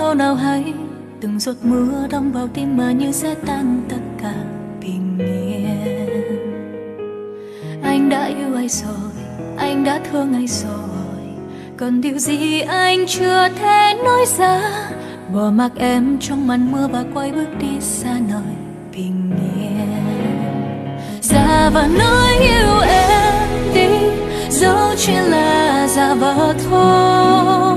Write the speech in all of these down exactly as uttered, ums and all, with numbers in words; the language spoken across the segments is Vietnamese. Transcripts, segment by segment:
thao nào hay. Từng giọt mưa đong vào tim mà như sẽ tan tất cả bình yên. Anh đã yêu ai rồi, anh đã thương ai rồi, còn điều gì anh chưa thể nói ra. Bỏ mặc em trong màn mưa và quay bước đi xa nơi bình yên. Dạ và nói yêu em đi, dẫu chuyện là dạ vờ thôi.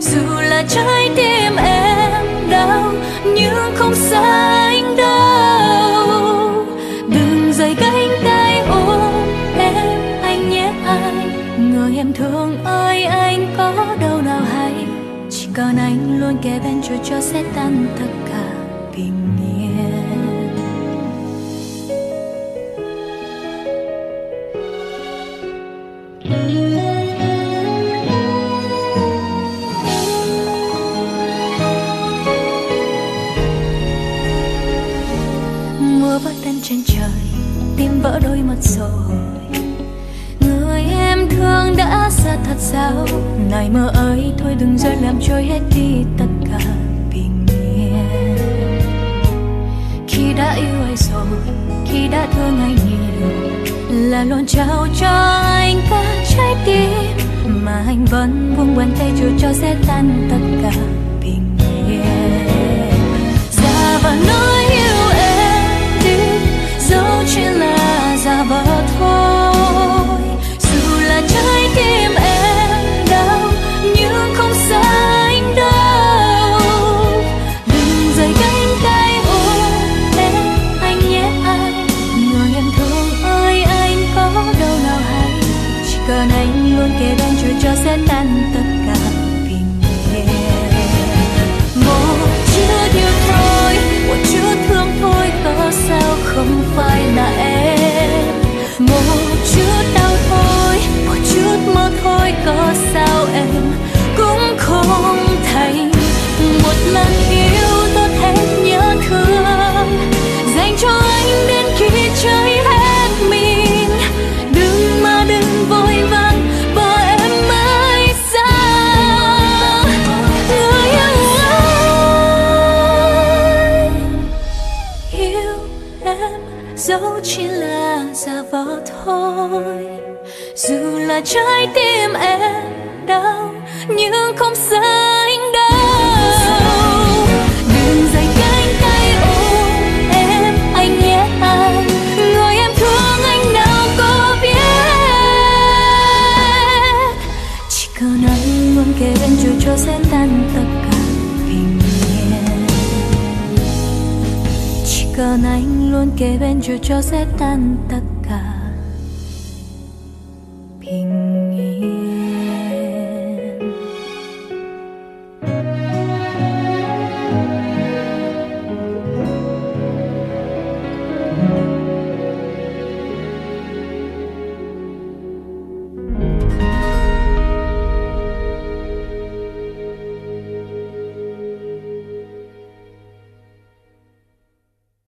Dù là trái tim em đau, nhưng không xa anh đâu. Đừng rời cánh tay ôm em, anh nhé anh, người em thương ơi. Anh có đâu nào hay, chỉ còn anh luôn kề bên rồi cho sẽ tan tất cả bình yên. Trên trời tim vỡ đôi mất rồi, người em thương đã xa thật sao. Này mơ ấy thôi đừng rơi làm trôi hết đi tất cả bình yên. Khi đã yêu ai rồi, khi đã thương ai nhiều, là luôn trao cho anh cả trái tim, mà anh vẫn buông bàn tay dù cho sẽ tan tất cả bình yên. Ra và nói yêu em, dẫu chuyện là giả vờ thôi. Dù là trái tim em đau, nhưng không xa anh đâu. Đừng rời cánh tay ôm em, anh nhé anh, người em thương ơi. Anh có đâu nào hay, chỉ cần anh luôn kề bên rồi cho sẽ tan tất cả bình yên. Một chút yêu thôi, một chút thương thôi, có sao không phải là em. Một chút đau thôi, một chút mơ thôi, có sao em cũng không thành. Một lần yêu tôi hết nhớ thương, dành cho anh đến khi trời hết mình. Đừng mà đừng vội vàng bỏ em mãi xa người yêu ơi. Yêu em dẫu chỉ là giả vờ thôi, dù là trái tim em đau, nhưng không xa anh đâu. Đừng dành cánh tay ôm em, anh nhé anh, người em thương anh nào có biết. Chỉ cần anh luôn kề bên dù cho sẽ tan tất cả bình yên. Chỉ cần anh luôn kề bên dù cho sẽ tan tất cả.